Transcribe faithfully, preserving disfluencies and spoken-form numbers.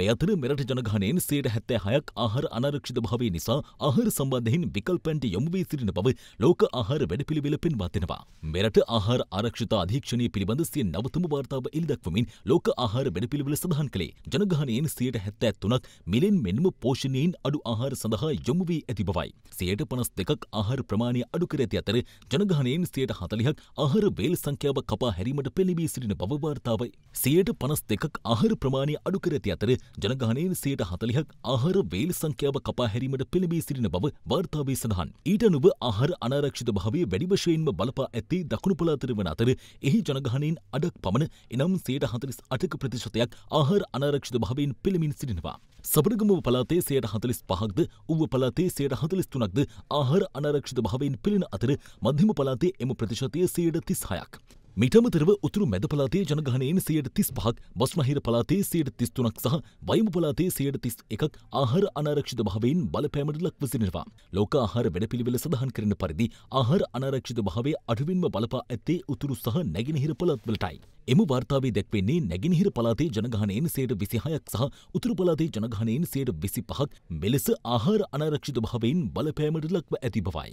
මේ අතර මෙරට ජනගහනයෙන් සියයට හැත්තෑ හයක් ආහාර අනාරක්ෂිත භාවය නිසා ආහාර සම්බන්ධයෙන් විකල්පන්ට යොමු වී සිටින බව ලෝක ආහාර වැඩපිළිවෙළ පෙන්වා දෙනවා. මෙරට ආහාර ආරක්ෂිත අධීක්ෂණය පිළිබඳ සිය නවතම වාර්තාව එළිදක්වමින් ලෝක ආහාර වැඩපිළිවෙළ සඳහන් කළේ ජනගහනයෙන් සියයට හැත්තෑ තුනක් මිලෙන් මෙන්ම පෝෂණයෙන් අඩු ආහාර සඳහා යොමු වී ඇති බවයි. සියයට පනස් දෙකක් ආහාර ප්‍රමාණය අඩු කර ඇති අතර ජනගහනයෙන් සියයට හතළිහක් ආහාර වේල් සංඛ්‍යාව කපා හැරීමට පෙළඹී සිටින බව වාර්තාවයි. සියයට පනස් දෙකක් ආහාර ප්‍රමාණය අඩු කර ඇති අතර ජනගහනයෙන් සියයට හතළිහක් ආහාර වේල් සංඛ්‍යාව කපා හැරීමට පෙළඹී සිටින බව වාර්තාවේ සඳහන්. ඊට අනුව ආහාර අනාරක්ෂිත භාවය වැඩි වශයෙන්ම බලපා ඇත්තේ දකුණු පළාත වන අතර එහි ජනගහනයෙන් අඩක් පමණ එනම් සියයට හතළිස් අටක ප්‍රතිශතයක් ආහාර අනාරක්ෂිත භාවයෙන් පෙළමින් සිටිනවා. සබරගම පළාතේ සියයට හතළිස් පහක්ද ඌව පළාතේ සියයට හතළිස් තුනක්ද ආහාර අනාරක්ෂිත භාවයෙන් පෙළෙන අතර මධ්‍යම පළාතේ එම ප්‍රතිශතය සියයට තිස්හයක්. මිටමතරව උතුරු මැද පළාතේ ජනගහනයෙන් සියයට තිස්පහක්, බස්මහිර පළාතේ සියයට තිස්තුනක් සහ වයඹ පළාතේ සියයට තිස් එකක් ආහාර අනාරක්ෂිත භාවයෙන් බලපෑමට ලක්ව සිටිනවා. ලෝක ආහාර වැඩපිළිවෙළ සඳහන් කරන පරිදි ආහාර අනාරක්ෂිත භාවය අඩුවෙන්ම බලපා ඇත්තේ උතුරු සහ නැගෙනහිර පළාත්වලටයි. එම වාර්තාවේ දැක්වෙන්නේ නැගෙනහිර පළාතේ ජනගහනයෙන් සියයට විසිහයක් සහ උතුරු පළාතේ ජනගහනයෙන් සියයට විසිපහක් මෙලෙස ආහාර අනාරක්ෂිත භාවයෙන් බලපෑමට ලක්ව ඇති බවයි.